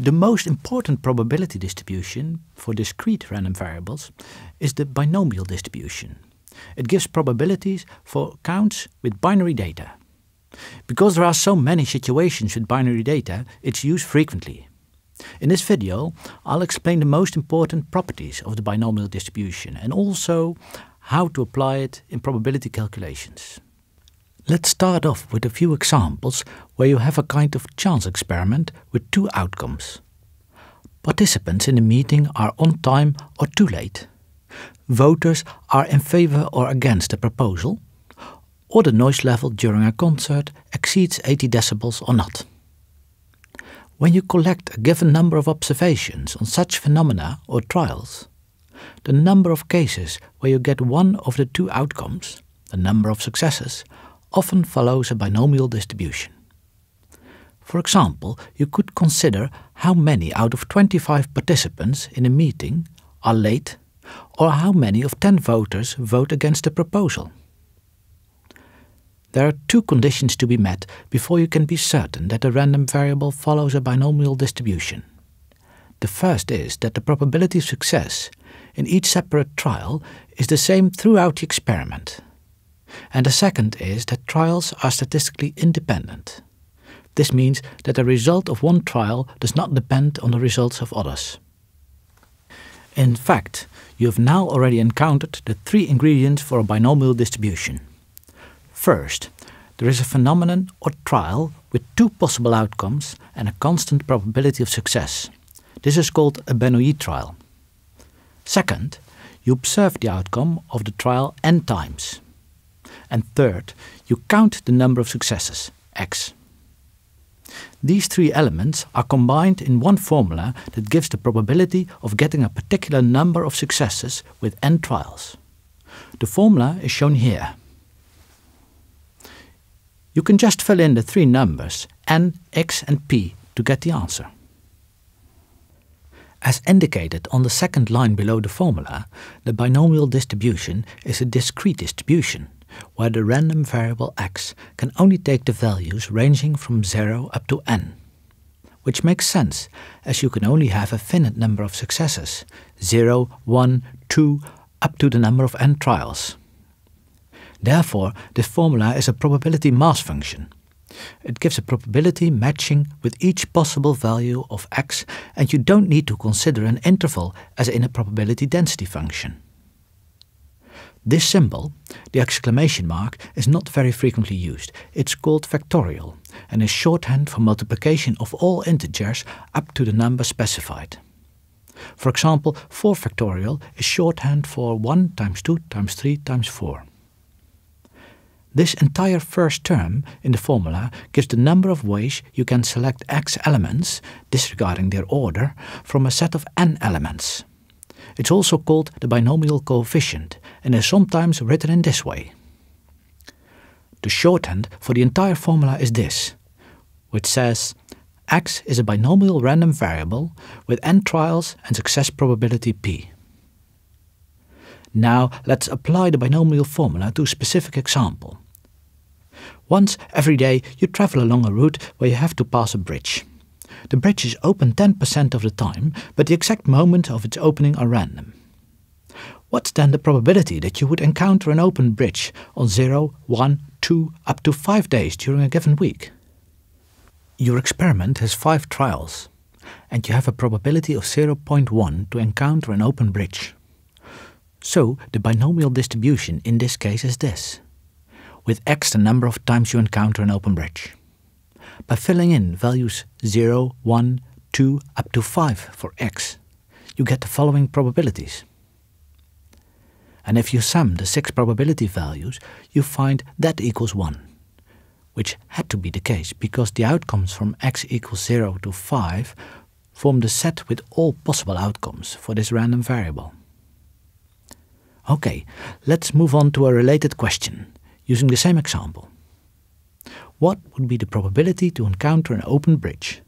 The most important probability distribution for discrete random variables is the binomial distribution. It gives probabilities for counts with binary data. Because there are so many situations with binary data, it's used frequently. In this video, I'll explain the most important properties of the binomial distribution and also how to apply it in probability calculations. Let's start off with a few examples where you have a kind of chance experiment with two outcomes. Participants in the meeting are on time or too late. Voters are in favor or against a proposal, or the noise level during a concert exceeds 80 decibels or not. When you collect a given number of observations on such phenomena or trials, the number of cases where you get one of the two outcomes, the number of successes, often follows a binomial distribution. For example, you could consider how many out of 25 participants in a meeting are late, or how many of 10 voters vote against a proposal. There are two conditions to be met before you can be certain that a random variable follows a binomial distribution. The first is that the probability of success in each separate trial is the same throughout the experiment. And the second is that trials are statistically independent. This means that the result of one trial does not depend on the results of others. In fact, you have now already encountered the three ingredients for a binomial distribution. First, there is a phenomenon or trial with two possible outcomes and a constant probability of success. This is called a Bernoulli trial. Second, you observe the outcome of the trial n times. And third, you count the number of successes, x. These three elements are combined in one formula that gives the probability of getting a particular number of successes with n trials. The formula is shown here. You can just fill in the three numbers n, x and p to get the answer. As indicated on the second line below the formula, the binomial distribution is a discrete distribution, where the random variable x can only take the values ranging from 0 up to n. Which makes sense, as you can only have a finite number of successes, 0, 1, 2, up to the number of n trials. Therefore, this formula is a probability mass function. It gives a probability matching with each possible value of x, and you don't need to consider an interval as in a probability density function. This symbol, the exclamation mark, is not very frequently used. It's called factorial and is shorthand for multiplication of all integers up to the number specified. For example, 4 factorial is shorthand for 1 times 2 times 3 times 4. This entire first term in the formula gives the number of ways you can select x elements, disregarding their order, from a set of n elements. It's also called the binomial coefficient and is sometimes written in this way. The shorthand for the entire formula is this, which says x is a binomial random variable with n trials and success probability p. Now let's apply the binomial formula to a specific example. Once every day you travel along a route where you have to pass a bridge. The bridge is open 10% of the time, but the exact moment of its opening are random. What's then the probability that you would encounter an open bridge on 0, 1, 2, up to 5 days during a given week? Your experiment has 5 trials, and you have a probability of 0.1 to encounter an open bridge. So the binomial distribution in this case is this, with x the number of times you encounter an open bridge. By filling in values 0, 1, 2, up to 5 for x, you get the following probabilities. And if you sum the 6 probability values, you find that equals 1, which had to be the case because the outcomes from x equals 0 to 5 form the set with all possible outcomes for this random variable. Okay, let's move on to a related question, using the same example. What would be the probability to encounter an open bridge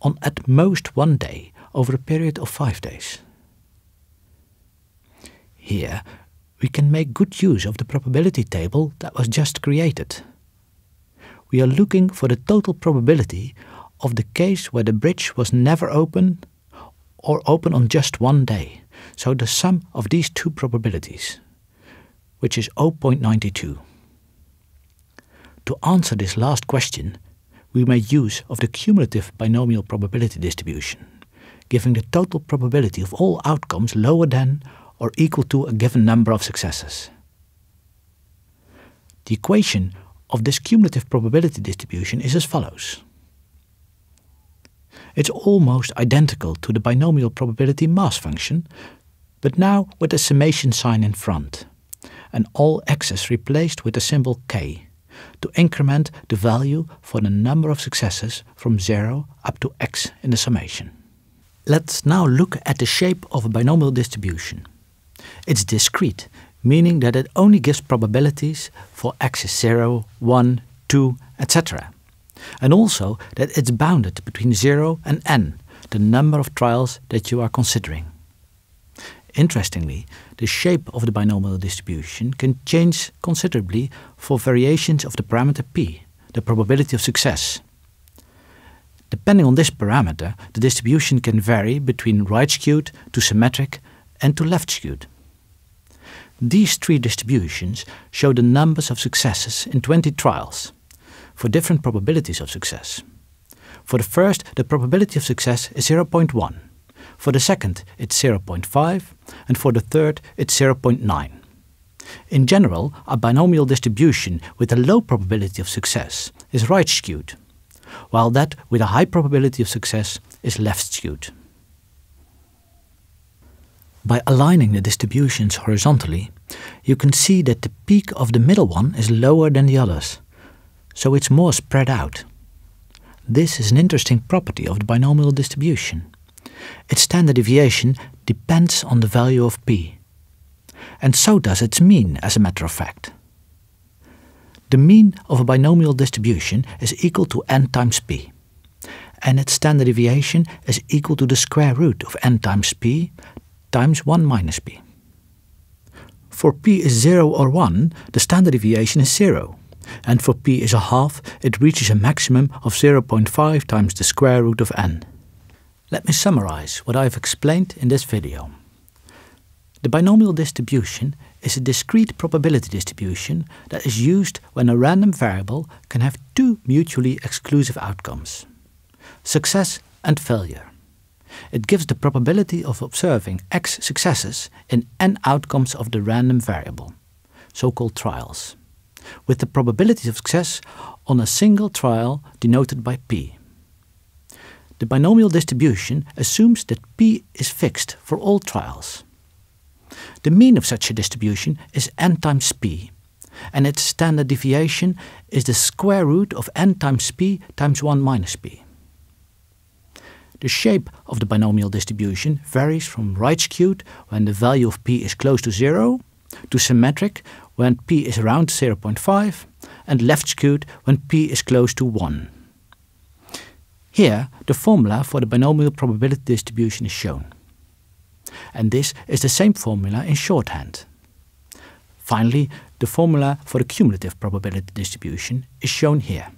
on at most 1 day over a period of 5 days? Here we can make good use of the probability table that was just created. We are looking for the total probability of the case where the bridge was never open or open on just one day, so the sum of these two probabilities, which is 0.92. To answer this last question, we made use of the cumulative binomial probability distribution, giving the total probability of all outcomes lower than or equal to a given number of successes. The equation of this cumulative probability distribution is as follows. It's almost identical to the binomial probability mass function, but now with a summation sign in front, and all x's replaced with the symbol k, to increment the value for the number of successes from 0 up to x in the summation. Let's now look at the shape of a binomial distribution. It's discrete, meaning that it only gives probabilities for x is 0, 1, 2, etc. And also that it's bounded between 0 and n, the number of trials that you are considering. Interestingly, the shape of the binomial distribution can change considerably for variations of the parameter p, the probability of success. Depending on this parameter, the distribution can vary between right-skewed to symmetric and to left-skewed. These three distributions show the numbers of successes in 20 trials, for different probabilities of success. For the first, the probability of success is 0.1. For the second, it's 0.5, and for the third, it's 0.9. In general, a binomial distribution with a low probability of success is right-skewed, while that with a high probability of success is left-skewed. By aligning the distributions horizontally, you can see that the peak of the middle one is lower than the others, so it's more spread out. This is an interesting property of the binomial distribution. Its standard deviation depends on the value of p, and so does its mean, as a matter of fact. The mean of a binomial distribution is equal to n times p, and its standard deviation is equal to the square root of n times p times 1 minus p. For p is 0 or 1, the standard deviation is 0, and for p is a half, it reaches a maximum of 0.5 times the square root of n. Let me summarize what I have explained in this video. The binomial distribution is a discrete probability distribution that is used when a random variable can have two mutually exclusive outcomes, success and failure. It gives the probability of observing x successes in n outcomes of the random variable, so-called trials, with the probability of success on a single trial denoted by p. The binomial distribution assumes that p is fixed for all trials. The mean of such a distribution is n times p, and its standard deviation is the square root of n times p times 1 minus p. The shape of the binomial distribution varies from right-skewed, when the value of p is close to 0, to symmetric, when p is around 0.5, and left-skewed, when p is close to 1. Here, the formula for the binomial probability distribution is shown. And this is the same formula in shorthand. Finally, the formula for the cumulative probability distribution is shown here.